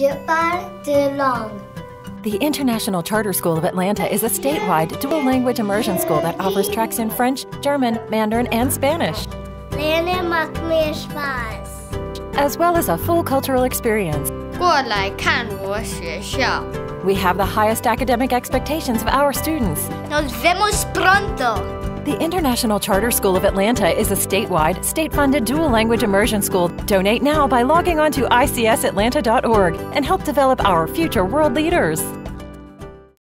The International Charter School of Atlanta is a statewide dual-language immersion school that offers tracks in French, German, Mandarin, and Spanish, as well as a full cultural experience. We have the highest academic expectations of our students. Nos vemos pronto! The International Charter School of Atlanta is a statewide, state-funded dual-language immersion school. Donate now by logging on to icsatlanta.org and help develop our future world leaders.